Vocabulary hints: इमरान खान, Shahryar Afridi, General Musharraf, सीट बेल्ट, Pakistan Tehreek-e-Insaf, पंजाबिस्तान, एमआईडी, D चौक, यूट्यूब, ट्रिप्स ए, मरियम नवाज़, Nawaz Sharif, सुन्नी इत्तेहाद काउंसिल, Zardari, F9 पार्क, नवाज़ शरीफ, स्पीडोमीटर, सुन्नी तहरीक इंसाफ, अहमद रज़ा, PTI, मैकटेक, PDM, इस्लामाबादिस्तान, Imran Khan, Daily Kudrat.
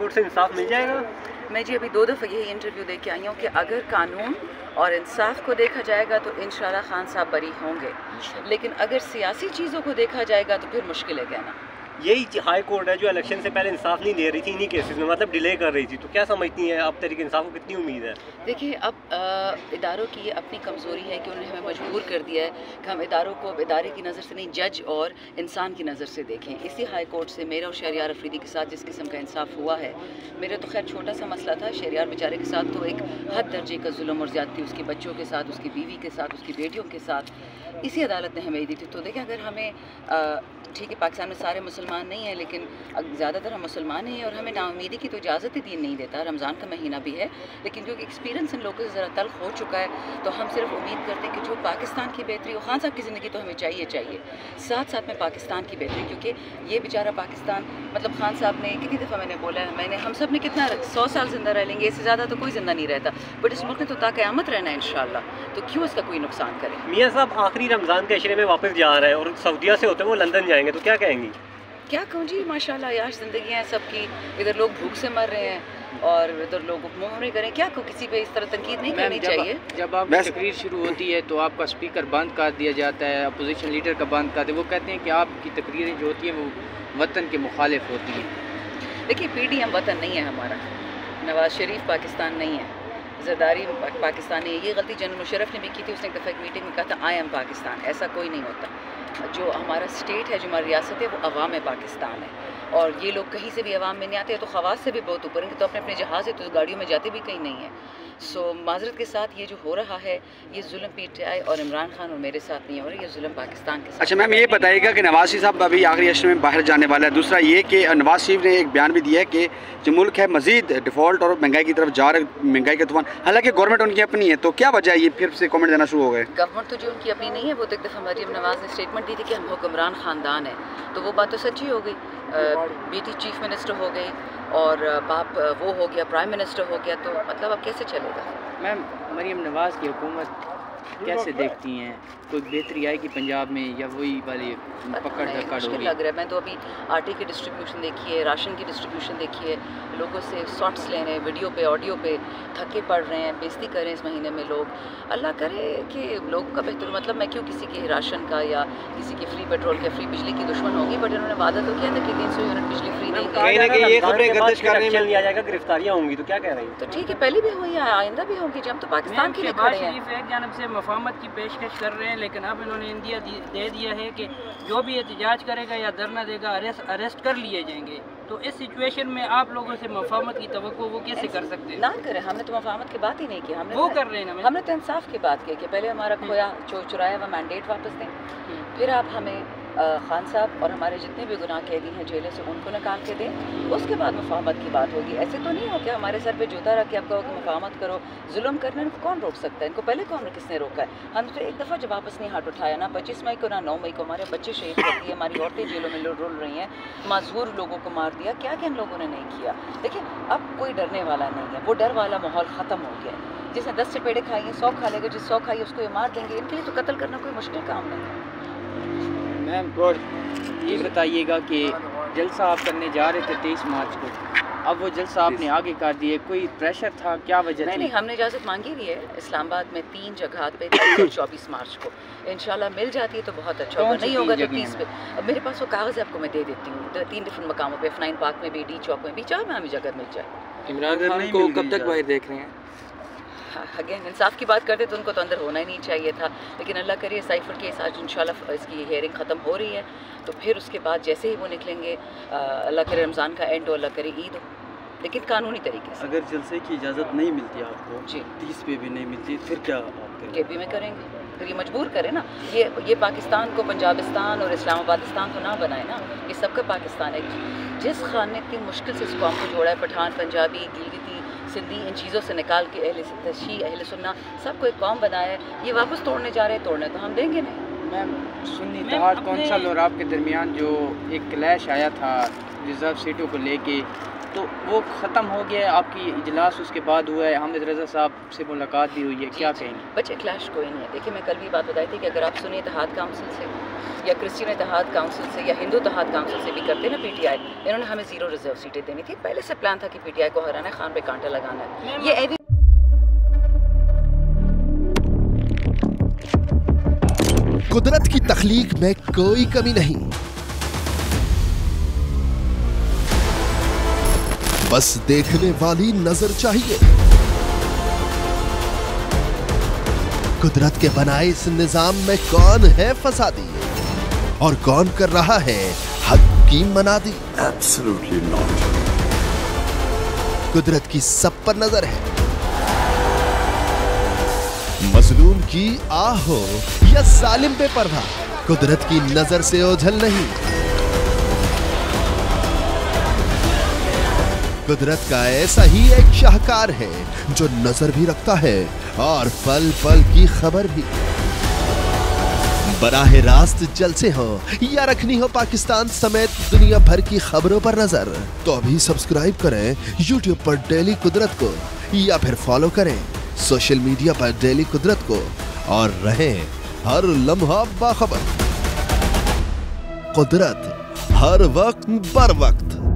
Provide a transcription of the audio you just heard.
Court से इंसाफ मिल जाएगा। मैं जी अभी दो दफ़ा यही इंटरव्यू लेके आई हूँ कि अगर कानून और इंसाफ को देखा जाएगा तो इंशाल्लाह खान साहब बरी होंगे, लेकिन अगर सियासी चीज़ों को देखा जाएगा तो फिर मुश्किल है कहना। यही हाई कोर्ट है जो इलेक्शन से पहले इंसाफ नहीं दे रही थी इन्हीं केसेस में, मतलब डिले कर रही थी, तो क्या समझती हैं आप तहरीक इंसाफ को कितनी उम्मीद है? देखिए अब इदारों की अपनी कमज़ोरी है कि उन्होंने हमें मजबूर कर दिया है कि हम इदारों को इदारे की नज़र से नहीं, जज और इंसान की नज़र से देखें। इसी हाई कोर्ट से मेरा और शहरयार अफरीदी के साथ जिस किस्म का इंसाफ हुआ है, मेरा तो खैर छोटा सा मसला था, शहरयार बेचारे के साथ तो एक हद दर्जे का जुल्म और ज़्यादती उसके बच्चों के साथ, उसकी बीवी के साथ, उसकी बेटियों के साथ इसी अदालत ने हमें दी थी। तो देखिए अगर हमें ठीक है पाकिस्तान में सारे मुसलमान नहीं है लेकिन ज़्यादातर हम मुसलमान हैं और हमें नाउमीदी की तो इजाज़त ही दीन नहीं देता। रमज़ान का महीना भी है लेकिन क्योंकि एक्सपीरियंस इन लोगों से ज़रा तल्ख हो चुका है तो हम सिर्फ उम्मीद करते हैं कि जो पाकिस्तान की बेहतरी हो, खान साहब की ज़िंदगी तो हमें चाहिए साथ साथ में पाकिस्तान की बेहतरी, क्योंकि ये बेचारा पाकिस्तान मतलब खान साहब ने कितनी दफ़ा मैंने बोला है, मैंने हम सब ने कितना 100 साल ज़िंदा रह लेंगे, इससे ज़्यादा तो कोई ज़िंदा नहीं रहता, बट इस मुल्क में तो ताक़यामत रहना है इंशाल्लाह, तो क्यों इसका कोई नुकसान करें। मियाँ साहब आखिरी रमज़ान के अशरे में वापस जा रहे हैं और सऊदिया से होते हुए वो लंदन जाएंगे, तो क्या कहेंगी? क्या कहूँ जी, माशाल्लाह याश ज़िंदगी है सबकी, इधर लोग भूख से मर रहे हैं और इधर लोग मुहरे करें, क्या को किसी पे इस तरह तंकीद नहीं करनी चाहिए। जब आप तकरीर शुरू होती है तो आपका स्पीकर बंद कर दिया जाता है, अपोजिशन लीडर का बंद कर दिया, वो कहते हैं कि आपकी तकरीरें जो होती हैं वो वतन के मुखालिफ होती हैं। देखिए PDM वतन नहीं है हमारा, नवाज़ शरीफ पाकिस्तान नहीं है, जरदारी पाकिस्तानी है, ये गलती जनरल मुशर्रफ ने भी की थी, उसने एक दफ़ा एक मीटिंग में कहा था I am पाकिस्तान, ऐसा कोई नहीं होता। जो हमारा स्टेट है, जो हमारी रियासत है, वो अवाम पाकिस्तान है और ये लोग कहीं से भी अवाम में नहीं आते, तो खवास से भी बहुत ऊपर हैं, तो अपने अपने जहाज़ है, तो गाड़ियों में जाते भी कहीं नहीं है। सो माजरत के साथ ये जो हो रहा है ये जुल्म PTI और इमरान खान और मेरे साथ नहीं हो रहा, ये जुल्म पाकिस्तान के साथ। अच्छा मैम ये बताइएगा कि नवाज शरीफ साहब अभी आखिरी अशरे में बाहर जाने वाला है, दूसरा ये कि नवाज शरीफ ने एक बयान भी दिया है कि जो मुल्क है मजीद डिफ़ॉल्ट और महंगाई की तरफ जा रहा है, महंगाई का तूफान, हालांकि गवर्नमेंट उनकी अपनी है, तो क्या वजह है ये फिर से कमेंट देना शुरू हो गए? गवर्नमेंट तो जो उनकी अपनी नहीं है, वो तो एक दफ़ा हमारी नवाज ने स्टेटमेंट दी थी कि हम हुक्मरान ख़ानदान है, तो वो बात तो सच्ची हो गई, बेटी चीफ मिनिस्टर हो गई और बाप वो हो गया प्राइम मिनिस्टर हो गया, तो मतलब अब कैसे चलेगा। मैम मरियम नवाज़ की हुकूमत कैसे देखती हैं, कोई बेहतरी आएगी पंजाब में या वही वाली पकड़ धक्का होगी? लग रहा है, मैं तो अभी आटे की डिस्ट्रीब्यूशन देखी है, राशन की डिस्ट्रीब्यूशन देखी है, लोगों से शॉर्ट्स ले रहे हैं वीडियो पे ऑडियो पे, थके पड़ रहे हैं, बेइज्जती कर रहे हैं इस महीने में लोग। अल्लाह करे कि लोगों का बेहतर, मतलब मैं क्यों किसी के राशन का या किसी के फ्री पेट्रोल के फ्री बिजली की दुश्मन होगी, बट इन्होंने वादा तो किया था कि 300 यूनिट बिजली फ्री नहीं, गिरफ्तारियाँ होंगी, तो क्या कह रही है? तो ठीक है पहले भी हुई है आइंदा भी होगी, जब तो पाकिस्तान के लिए खड़े हैं, मुफाहमत की पेशकश कर रहे हैं, लेकिन अब इन्होंने इंडिया दे दिया है कि जो भी एहतजाज करेगा या धरना देगा अरेस्ट कर लिए जाएंगे, तो इस सिचुएशन में आप लोगों से मुफाहमत की तवक्को वो कैसे कर सकते हैं? ना करें, हमने तो मुफाहमत की बात ही नहीं की, हमने वो कर रहे हैं, हमने तो इंसाफ की बात की कि पहले हमारा खोया जो चुराया हुआ मैंडेट वापस दें, फिर आप हमें खान साहब और हमारे जितने भी गुनाह कैदी हैं जेलों से उनको निकाल के दें, उसके बाद मुफाहमत की बात होगी। ऐसे तो नहीं हो कि हमारे सर पे जूता रख के आप कहो कि मुफाहमत करो, जुल्म करने को कौन रोक सकता है, इनको पहले कौन किसने रोका है? हमने तो एक दफ़ा जब वापस नहीं हाथ उठाया ना 25 मई को ना 9 मई को, हमारे बच्चे शहीद कर दिए, हमारी औरतें जेलों में रुल रही हैं, मजबूर लोगों को मार दिया, क्या क्या इन लोगों ने नहीं किया। देखिए अब कोई डरने वाला नहीं है, वो डर वाला माहौल ख़त्म हो गया है, जिसने 10 चपेड़े खाई हैं 100 खा लेगा, जिस 100 खाई उसको ये मार देंगे, इनके लिए तो कत्ल करना कोई मुश्किल काम नहीं है। मैम ये बताइएगा कि जलसा आप करने जा रहे थे 23 मार्च को, अब वो जलसा आपने आगे कर दिए, कोई प्रेशर था, क्या वजह? नहीं हमने इजाज़त मांगी हुई है इस्लामाबाद में 3 जगह पे 24 मार्च को, इंशाल्लाह मिल जाती है तो बहुत अच्छा होगा, नहीं होगा तो 30 पे। अब मेरे पास वो कागज़ आपको मैं दे देती हूँ, 3 डिफरेंट मकामों पर, F9 पार्क में भी, D चौक में भी, चाहे हमें जगह मिल जाए। इमरान खान को कब तक बाहर देख रहे हैं? अगेन इंसाफ की बात करते तो उनको तो अंदर होना ही नहीं चाहिए था, लेकिन अल्लाह करे साइफर केस आज इंशाल्लाह इसकी हेयरिंग ख़त्म हो रही है, तो फिर उसके बाद जैसे ही वो निकलेंगे, अल्लाह करे रमज़ान का एंड हो, अल्लाह करे ईद हो, लेकिन कानूनी तरीके से। अगर जलसे की इजाज़त नहीं मिलती आपको जी 30 पे भी नहीं मिलती, फिर क्या आप JP में करेंगे? फिर ये मजबूर करें ना, ये पाकिस्तान को पंजाबिस्तान और इस्लामाबादिस्तान तो ना बनाए ना, ये सबका पाकिस्तान है। जिस खान ने इतनी मुश्किल से इस कौम को जोड़ा है, पठान पंजाबी गिलगिती सिंधी, इन चीज़ों से निकाल के अहले तशी अहले सुन्ना सबको एक कौम बनाया है, ये वापस तोड़ने जा रहे हैं, तोड़ने तो हम देंगे नहीं। मैम सुन्नी तहरीक इंसाफ और आपके दरमियान जो एक क्लैश आया था रिजर्व सीटों को लेके, तो वो ख़त्म हो गया है, आपकी इजलास उसके बाद हुआ है, अहमद रज़ा साहब से मुलाकात भी हुई है, क्या कहेंगे? बच्चे क्लैश कोई नहीं है। देखिए मैं कल भी बात बताई थी कि अगर आप सुन्नी इत्तेहाद काउंसिल से या क्रिश्चियन इत्तेहाद काउंसिल से या हिंदू इत्तेहाद काउंसिल से भी करते ना पीटीआई, इन्होंने हमें जीरो रिजर्व सीटें देनी थी, पहले से प्लान था कि पीटीआई को हराना है, खान पे कांटा लगाना है। ये कुदरत की तख्लीक में कोई कमी नहीं, बस देखने वाली नजर चाहिए। कुदरत के बनाए इस निजाम में कौन है फसादी और कौन कर रहा है हक की मनादी। Absolutely not। कुदरत की सब पर नजर है, मजलूम की आह हो या सालिम पे पर्दा, कुदरत की नजर से ओझल नहीं। कुदरत का ऐसा ही एक शाहकार है जो नजर भी रखता है और पल पल की खबर भी। बराह रास्त जलसे हो या रखनी हो पाकिस्तान समेत दुनिया भर की खबरों पर नजर, तो अभी सब्सक्राइब करें यूट्यूब पर डेली कुदरत को या फिर फॉलो करें सोशल मीडिया पर डेली कुदरत को, और रहें हर लम्हा बाखबर। कुदरत हर वक्त बर वक्त।